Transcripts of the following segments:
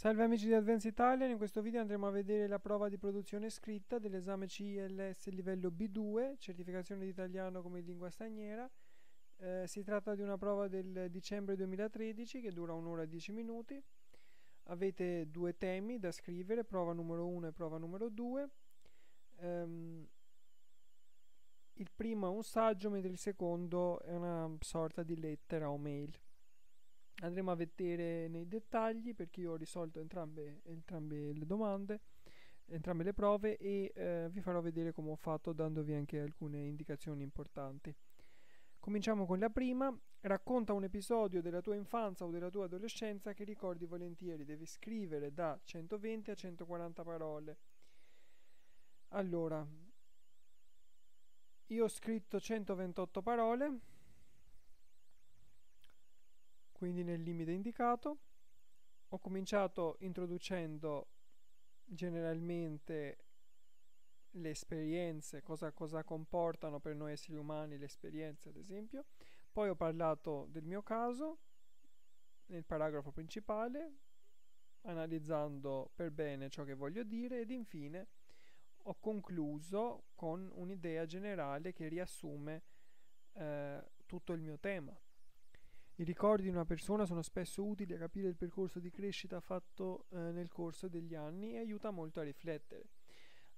Salve amici di Advanced Italian, in questo video andremo a vedere la prova di produzione scritta dell'esame CILS livello B2, certificazione di italiano come lingua straniera. Si tratta di una prova del dicembre 2013 che dura 1 ora e 10 minuti. Avete due temi da scrivere, prova numero 1 e prova numero 2. Il primo è un saggio, mentre il secondo è una sorta di lettera o mail. Andremo a vedere nei dettagli, perché io ho risolto entrambe le domande, entrambe le prove, e vi farò vedere come ho fatto, dandovi anche alcune indicazioni importanti. Cominciamo con la prima. Racconta un episodio della tua infanzia o della tua adolescenza che ricordi volentieri. Devi scrivere da 120 a 140 parole. Allora, io ho scritto 128 parole, quindi nel limite indicato. Ho cominciato introducendo generalmente le esperienze, cosa comportano per noi esseri umani le esperienze, ad esempio. Poi ho parlato del mio caso nel paragrafo principale, analizzando per bene ciò che voglio dire, ed infine ho concluso con un'idea generale che riassume tutto il mio tema. I ricordi di una persona sono spesso utili a capire il percorso di crescita fatto nel corso degli anni e aiuta molto a riflettere.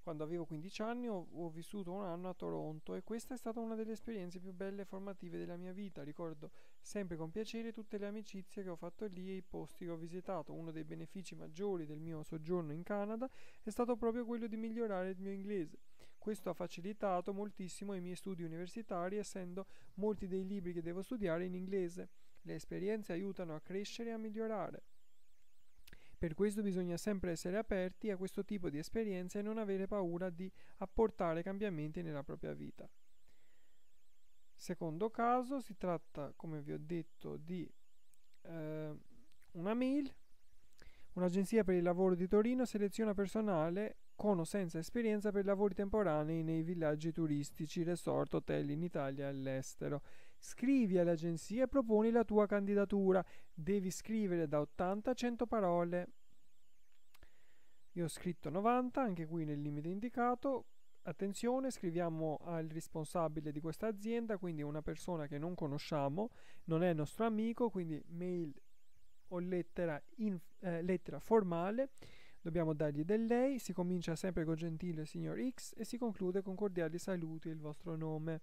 Quando avevo 15 anni ho vissuto un anno a Toronto e questa è stata una delle esperienze più belle e formative della mia vita. Ricordo sempre con piacere tutte le amicizie che ho fatto lì e i posti che ho visitato. Uno dei benefici maggiori del mio soggiorno in Canada è stato proprio quello di migliorare il mio inglese. Questo ha facilitato moltissimo i miei studi universitari, essendo molti dei libri che devo studiare in inglese. Le esperienze aiutano a crescere e a migliorare. Per questo bisogna sempre essere aperti a questo tipo di esperienze e non avere paura di apportare cambiamenti nella propria vita. Secondo caso, si tratta, come vi ho detto, di una mail. Un'agenzia per il lavoro di Torino seleziona personale con o senza esperienza per lavori temporanei nei villaggi turistici, resort, hotel in Italia e all'estero. Scrivi all'agenzia e proponi la tua candidatura. Devi scrivere da 80 a 100 parole. Io ho scritto 90, anche qui nel limite indicato. Attenzione, scriviamo al responsabile di questa azienda, quindi una persona che non conosciamo, non è nostro amico, quindi mail o lettera formale. Dobbiamo dargli del lei. Si comincia sempre con gentile signor X e si conclude con cordiali saluti e il vostro nome.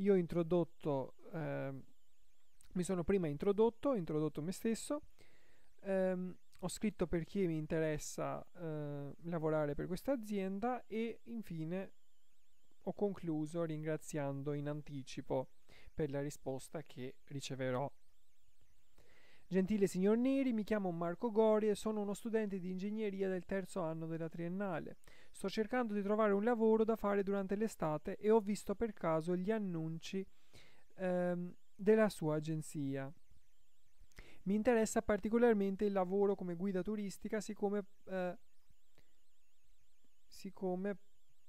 Io ho introdotto, mi sono prima introdotto me stesso, ho scritto perché mi interessa lavorare per questa azienda e infine ho concluso ringraziando in anticipo per la risposta che riceverò. Gentile signor Neri, mi chiamo Marco Gori e sono uno studente di ingegneria del 3° anno della triennale. Sto cercando di trovare un lavoro da fare durante l'estate e ho visto per caso gli annunci della sua agenzia. Mi interessa particolarmente il lavoro come guida turistica, siccome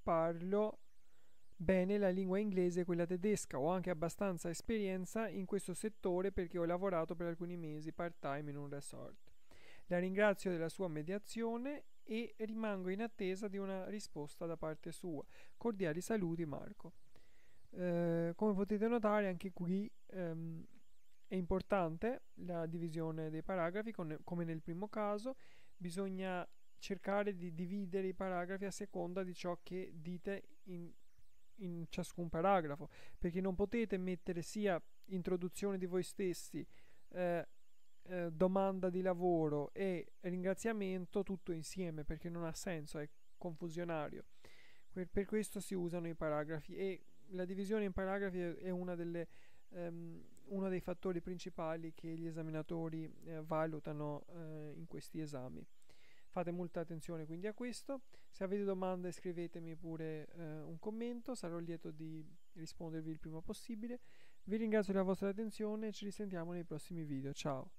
parlo bene la lingua inglese e quella tedesca. Ho anche abbastanza esperienza in questo settore perché ho lavorato per alcuni mesi part-time in un resort. La ringrazio della sua mediazione e rimango in attesa di una risposta da parte sua. Cordiali saluti, Marco. Come potete notare, anche qui è importante la divisione dei paragrafi, come nel primo caso. Bisogna cercare di dividere i paragrafi a seconda di ciò che dite in ciascun paragrafo, perché non potete mettere sia introduzione di voi stessi, domanda di lavoro e ringraziamento tutto insieme, perché non ha senso, è confusionario. Per questo si usano i paragrafi, e la divisione in paragrafi è uno dei fattori principali che gli esaminatori valutano in questi esami. Fate molta attenzione quindi a questo. Se avete domande, scrivetemi pure un commento, sarò lieto di rispondervi il prima possibile. Vi ringrazio della vostra attenzione e ci risentiamo nei prossimi video. Ciao!